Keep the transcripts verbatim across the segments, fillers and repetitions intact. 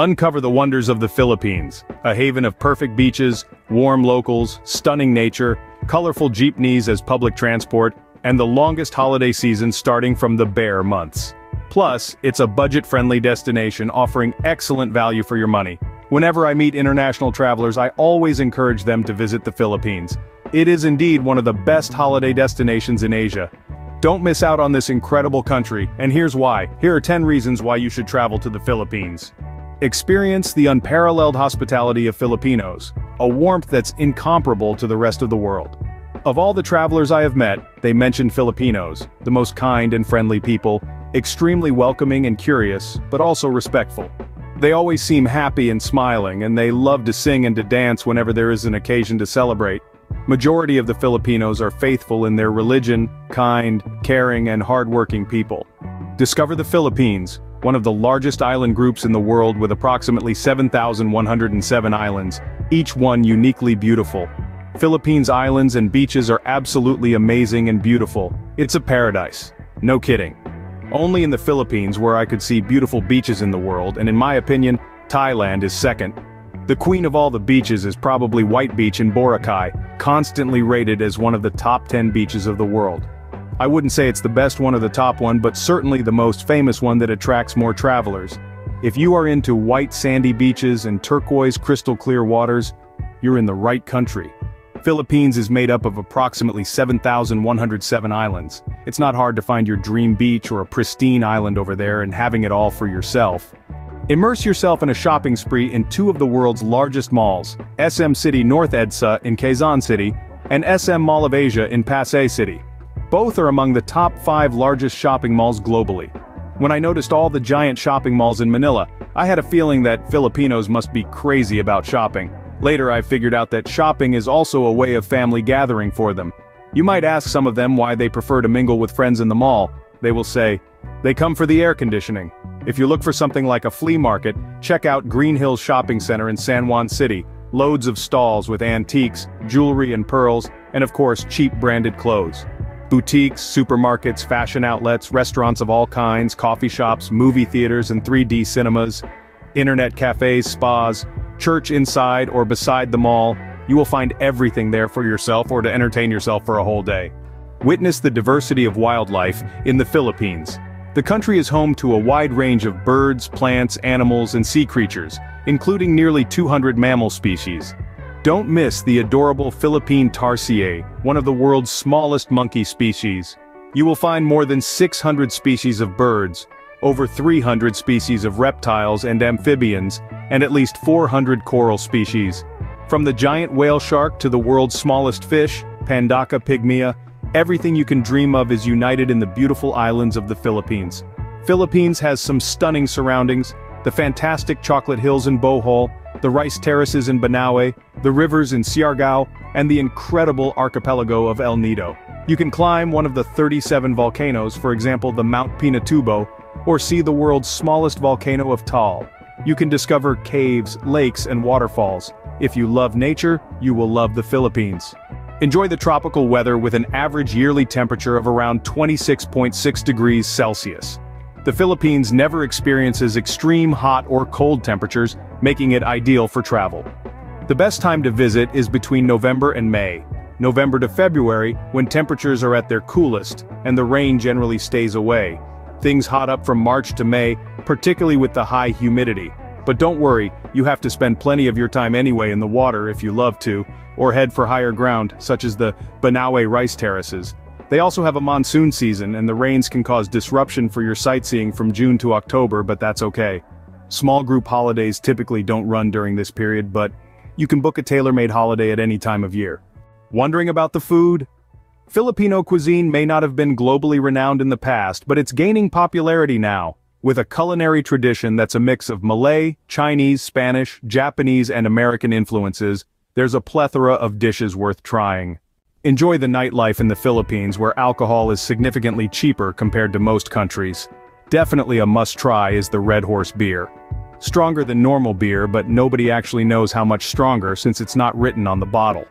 Uncover the wonders of the Philippines, a haven of perfect beaches, warm locals, stunning nature, colorful jeepneys as public transport, and the longest holiday season starting from the bare months. Plus, it's a budget-friendly destination offering excellent value for your money. Whenever I meet international travelers, I always encourage them to visit the Philippines. It is indeed one of the best holiday destinations in Asia. Don't miss out on this incredible country, and here's why. Here are ten reasons why you should travel to the Philippines. Experience the unparalleled hospitality of Filipinos, a warmth that's incomparable to the rest of the world. Of all the travelers I have met, they mentioned Filipinos, the most kind and friendly people, extremely welcoming and curious, but also respectful. They always seem happy and smiling, and they love to sing and to dance whenever there is an occasion to celebrate. Majority of the Filipinos are faithful in their religion, kind, caring, and hardworking people. Discover the Philippines, one of the largest island groups in the world with approximately seven thousand one hundred seven islands, each one uniquely beautiful. Philippines' islands and beaches are absolutely amazing and beautiful. It's a paradise. No kidding. Only in the Philippines where I could see beautiful beaches in the world, and in my opinion, Thailand is second. The queen of all the beaches is probably White Beach in Boracay, constantly rated as one of the top ten beaches of the world. I wouldn't say it's the best one or the top one, but certainly the most famous one that attracts more travelers. If you are into white sandy beaches and turquoise crystal clear waters, you're in the right country. Philippines is made up of approximately seven thousand one hundred seven islands. It's not hard to find your dream beach or a pristine island over there and having it all for yourself. Immerse yourself in a shopping spree in two of the world's largest malls, S M City North EDSA in Quezon City, and S M Mall of Asia in Pasay City. Both are among the top five largest shopping malls globally. When I noticed all the giant shopping malls in Manila, I had a feeling that Filipinos must be crazy about shopping. Later I figured out that shopping is also a way of family gathering for them. You might ask some of them why they prefer to mingle with friends in the mall. They will say, they come for the air conditioning. If you look for something like a flea market, check out Green Hills Shopping Center in San Juan City. Loads of stalls with antiques, jewelry and pearls, and of course cheap branded clothes. Boutiques, supermarkets, fashion outlets, restaurants of all kinds, coffee shops, movie theaters and three D cinemas, internet cafes, spas, church inside or beside the mall, you will find everything there for yourself or to entertain yourself for a whole day. Witness the diversity of wildlife in the Philippines. The country is home to a wide range of birds, plants, animals, and sea creatures, including nearly two hundred mammal species. Don't miss the adorable Philippine tarsier, one of the world's smallest monkey species. You will find more than six hundred species of birds, over three hundred species of reptiles and amphibians, and at least four hundred coral species. From the giant whale shark to the world's smallest fish, Pandaka pygmea, everything you can dream of is united in the beautiful islands of the Philippines. Philippines has some stunning surroundings, the fantastic chocolate hills in Bohol, the rice terraces in Banaue, the rivers in Siargao, and the incredible archipelago of El Nido. You can climb one of the thirty-seven volcanoes, for example the Mount Pinatubo, or see the world's smallest volcano of Taal. You can discover caves, lakes, and waterfalls. If you love nature, you will love the Philippines. Enjoy the tropical weather with an average yearly temperature of around twenty-six point six degrees Celsius. The Philippines never experiences extreme hot or cold temperatures, making it ideal for travel. The best time to visit is between November and May, November to February, when temperatures are at their coolest, and the rain generally stays away. Things hot up from March to May, particularly with the high humidity. But don't worry, you have to spend plenty of your time anyway in the water if you love to, or head for higher ground, such as the Banaue rice terraces. They also have a monsoon season, and the rains can cause disruption for your sightseeing from June to October, but that's okay. Small group holidays typically don't run during this period, but you can book a tailor-made holiday at any time of year. Wondering about the food? Filipino cuisine may not have been globally renowned in the past, but it's gaining popularity now, with a culinary tradition that's a mix of Malay, Chinese, Spanish, Japanese, and American influences. There's a plethora of dishes worth trying. Enjoy the nightlife in the Philippines, where alcohol is significantly cheaper compared to most countries. Definitely a must-try is the Red Horse beer. Stronger than normal beer, but nobody actually knows how much stronger since it's not written on the bottle.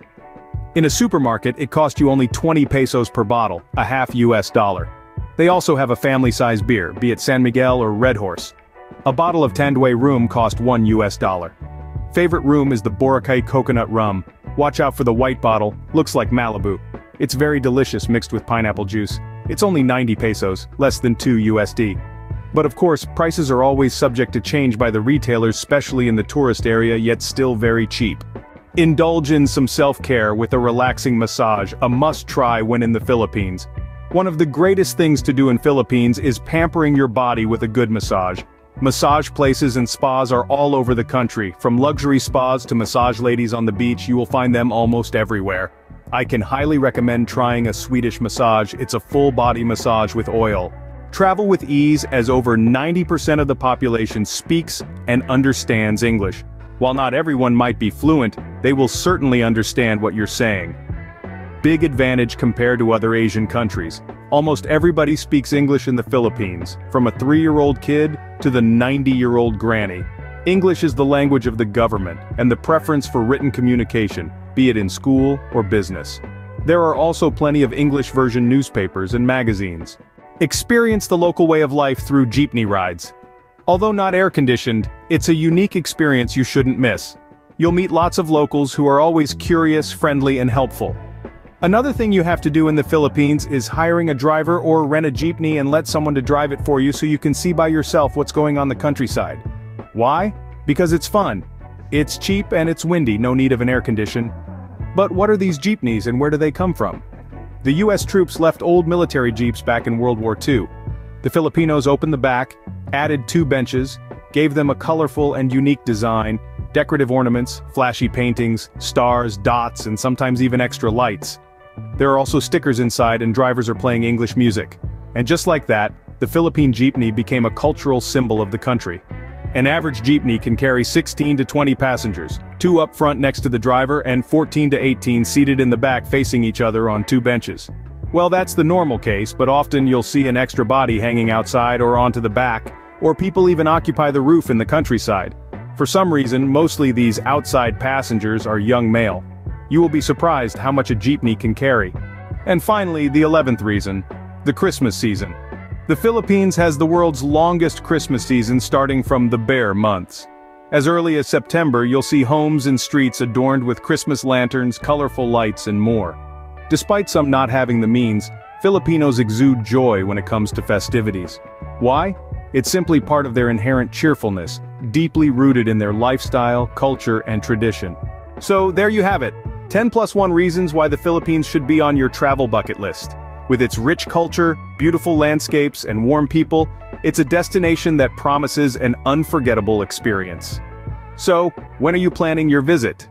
In a supermarket, it costs you only twenty pesos per bottle, a half U S dollar. They also have a family-size beer, be it San Miguel or Red Horse. A bottle of Tanduay rum cost one U S dollar. Favorite rum is the Boracay coconut rum. Watch out for the white bottle, looks like Malibu. It's very delicious mixed with pineapple juice. It's only ninety pesos, less than two U S D. But of course, prices are always subject to change by the retailers, especially in the tourist area, yet still very cheap. Indulge in some self-care with a relaxing massage, a must-try when in the Philippines. One of the greatest things to do in Philippines is pampering your body with a good massage. Massage places and spas are all over the country, from luxury spas to massage ladies on the beach, you will find them almost everywhere. I can highly recommend trying a Swedish massage, it's a full-body massage with oil. Travel with ease as over ninety percent of the population speaks and understands English. While not everyone might be fluent, they will certainly understand what you're saying. Big advantage compared to other Asian countries. Almost everybody speaks English in the Philippines, from a three-year-old kid to the ninety-year-old granny. English is the language of the government, and the preference for written communication, be it in school or business. There are also plenty of English version newspapers and magazines. Experience the local way of life through jeepney rides. Although not air-conditioned, it's a unique experience you shouldn't miss. You'll meet lots of locals who are always curious, friendly, and helpful. Another thing you have to do in the Philippines is hiring a driver or rent a jeepney and let someone to drive it for you so you can see by yourself what's going on in the countryside. Why? Because it's fun. It's cheap and it's windy, no need of an air condition. But what are these jeepneys and where do they come from? The U S troops left old military jeeps back in World War Two. The Filipinos opened the back, added two benches, gave them a colorful and unique design, decorative ornaments, flashy paintings, stars, dots, and sometimes even extra lights. There are also stickers inside and drivers are playing English music. And just like that, the Philippine jeepney became a cultural symbol of the country. An average jeepney can carry sixteen to twenty passengers, two up front next to the driver and fourteen to eighteen seated in the back facing each other on two benches. Well, that's the normal case, but often you'll see an extra body hanging outside or onto the back, or people even occupy the roof in the countryside. For some reason, mostly these outside passengers are young male. You will be surprised how much a jeepney can carry. And finally, the eleventh reason, the Christmas season. The Philippines has the world's longest Christmas season starting from the bear months. As early as September, you'll see homes and streets adorned with Christmas lanterns, colorful lights, and more. Despite some not having the means, Filipinos exude joy when it comes to festivities. Why? It's simply part of their inherent cheerfulness, deeply rooted in their lifestyle, culture, and tradition. So there you have it, ten plus one reasons why the Philippines should be on your travel bucket list. With its rich culture, beautiful landscapes, and warm people, it's a destination that promises an unforgettable experience. So, when are you planning your visit?